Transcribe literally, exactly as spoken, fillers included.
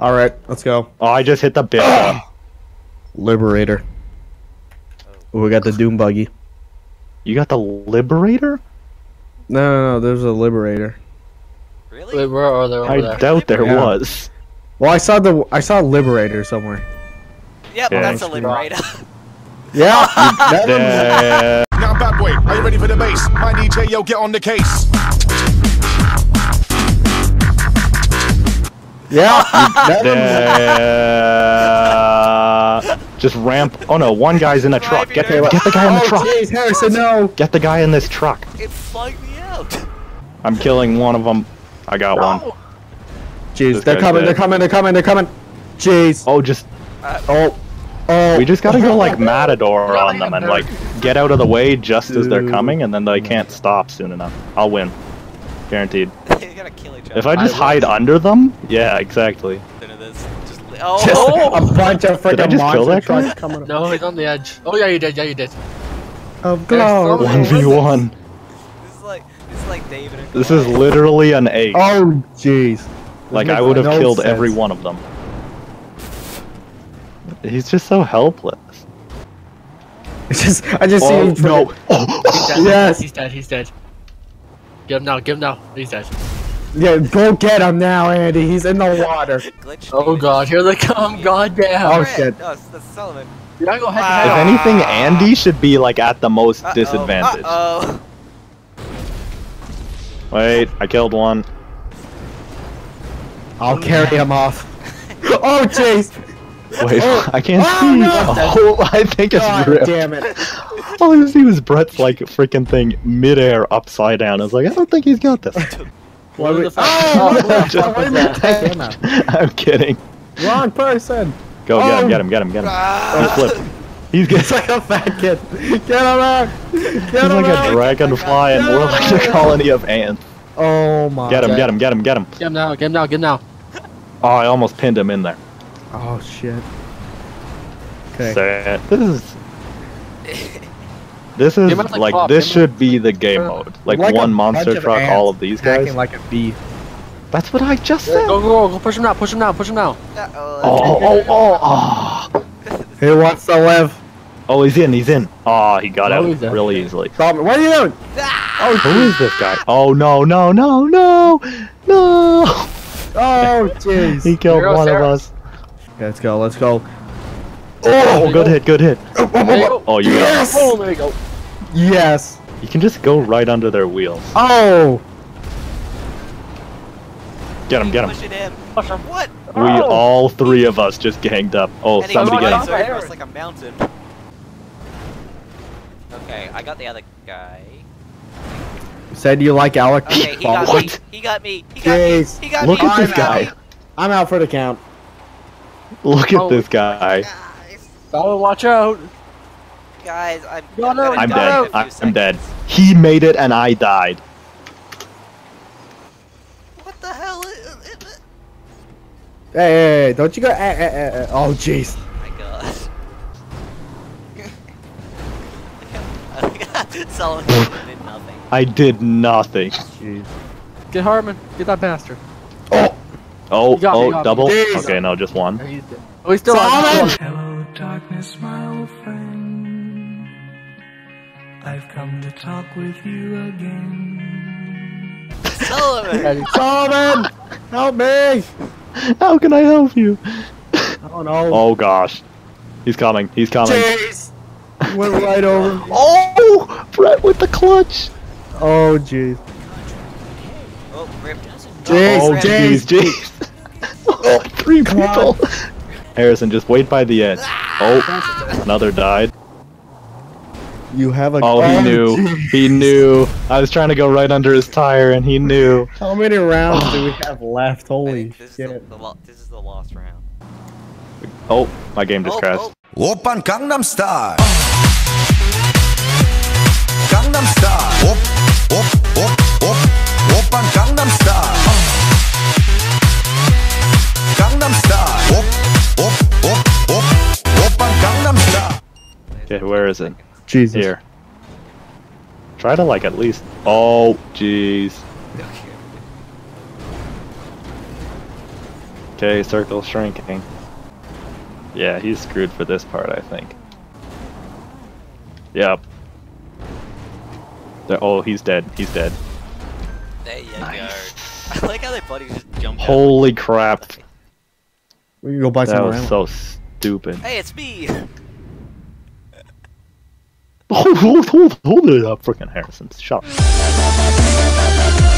All right, let's go. Oh, I just hit the bit. Liberator. Oh. We got the Dune Buggy. You got the Liberator? No, no, no. There's a Liberator. Really? Wait, where are they? I there? doubt there yeah. was. Well, I saw the I saw a Liberator somewhere. Yep, yeah, that's a Liberator. Yeah. That yeah. Now, bad boy, are you ready for the bass? My D J, yo, get on the case. Yeah, that just ramp. Oh no, one guy's in a truck. Get, get the guy in the truck. Oh, geez, Harrison, no. Get the guy in this truck. It flagged me out. I'm killing one of them. I got no. one. Jeez, this they're coming, dead. they're coming, they're coming, they're coming. Jeez. Oh, just. Oh, oh. We just gotta go like Matador on them and like get out of the way just Dude. as they're coming, and then they can't stop soon enough. I'll win. Guaranteed. You gotta kill each other. If I just I hide win. under them, yeah, exactly. Just, oh, just a bunch of freaking monster trucks coming. No, he's on the edge. Oh yeah, you did. Yeah, you did. Oh God. one v one. This is like, this is like David. And this is literally an ace. Oh jeez. Like I would have no killed sense. every one of them. He's just so helpless. It's just, I just oh, see him. No. Oh. He's dead. Yes. He's dead. He's dead. Get him now, get him now. He's dead. Yeah, go get him now, Andy. He's in the water. Glitch, oh god, here they come. God damn. Oh shit. No, it's, that's Sullivan. You're not gonna head if anything, Andy should be like at the most uh-oh. disadvantage. Uh oh. Wait, I killed one. I'll carry him off. Oh, jeez. Wait, oh. I can't oh, see. No. Oh, I think it's god ripped. Damn it. All I see was Brett's like freaking thing midair upside down. I was like, I don't think he's got this. Why would we... oh, oh, I'm kidding. Wrong person. Go oh. get him, get him, get him, get him. Ah. He flipped. He's getting... like a fat kid. Get him out. Get him he's like out. a dragonfly and more like a colony of ants. Oh my. Get him, God. get him, get him, get him. Get him now, get him now, get him now. Oh, I almost pinned him in there. Oh shit. Okay. Sad. This is. This is like, like this should like, be the game mode. Like, like one monster truck, all of these guys. Like a bee. That's what I just said. Go, go, go! Push him now! Push him now! Push him now! Uh-oh. Oh, oh, oh, oh! Who wants to live? Oh, he's in! He's in! Oh, he got out really easily. Stop it! What are you doing? Oh, who is this guy? Oh no! No! No! No! No! Oh, jeez! He killed one of us. Let's go, let's go. Oh, good hit, good hit. Oh, you yes! got it. Oh, there you go. Yes. You can just go right under their wheels. Oh! Get him, get him. Push it in. Push him. What? We, oh. all three of us just ganged up. Oh, and somebody got him. It's like a mountain. Okay, I got the other guy. You said you like Alec. Okay, he got what? me. He got me. He got Jeez. me. He got Look me. at this I'm guy. Out. I'm out for the count. Look at oh, this guy. Oh, watch out! Guys, I'm, no, no, I'm dead. I'm seconds. dead. He made it and I died. What the hell is it? Hey, hey, hey, don't you go. Eh, eh, eh, oh, jeez. Oh my god. Solomon did nothing. I did nothing. Jeez. Get Hartman. Get that bastard. Oh! Oh, oh, double? Okay, no, just one. Oh, he's still on. Hello, darkness, my old friend. I've come to talk with you again. Sullivan! Sullivan! Help me! How can I help you? Oh, no. Oh, gosh. He's coming. He's coming. Jeez! Went right over. Oh! Brett with the clutch! Oh, jeez. Oh, ripped. Jeez, oh jeez, jeez! Oh, three people! Harrison, just wait by the edge. Oh, another died. You have a- Oh, gun. he knew. Jeez. He knew. I was trying to go right under his tire and he knew. How many rounds do we have left? Holy this shit. Is the, the this is the last round. Oh, my game just oh, crashed. Oppan Gangnam Style! Gangnam Style! Op, op, op, op! Oppan Gangnam Style! Okay, where is it? Jesus. Here. Try to like at least. Oh, jeez. Okay, circle shrinking. Yeah, he's screwed for this part, I think. Yep. They're, oh, he's dead. He's dead. There you nice. Go. I like how their buddies just jumped Holy out. Crap. We can go buy that some That was ammo. So stupid. Hey, it's me! Hold, hold, hold, hold it up, freaking Harrison. Shut up.